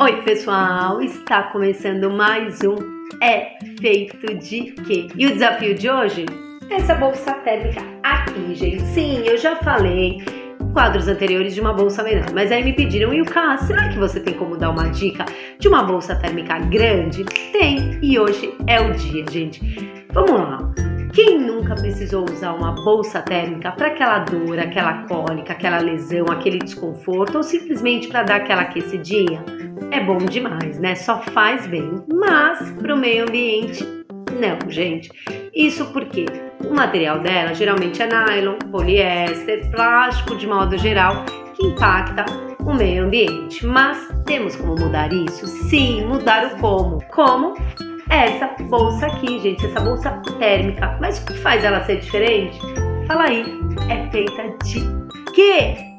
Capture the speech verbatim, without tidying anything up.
Oi pessoal, está começando mais um É Feito de Quê? E o desafio de hoje? Essa bolsa térmica aqui, gente. Sim, eu já falei em quadros anteriores de uma bolsa menor, mas aí me pediram, e o Ká, será que você tem como dar uma dica de uma bolsa térmica grande? Tem, e hoje é o dia, gente. Vamos lá. Quem nunca precisou usar uma bolsa térmica para aquela dor, aquela cólica, aquela lesão, aquele desconforto ou simplesmente para dar aquela aquecidinha? É bom demais, né? Só faz bem. Mas para o meio ambiente, não, gente. Isso porque o material dela geralmente é nylon, poliéster, plástico de modo geral, que impacta o meio ambiente. Mas temos como mudar isso? Sim, mudar o como. Como? Essa bolsa aqui, gente, essa bolsa térmica. Mas o que faz ela ser diferente? Fala aí, é feita de quê?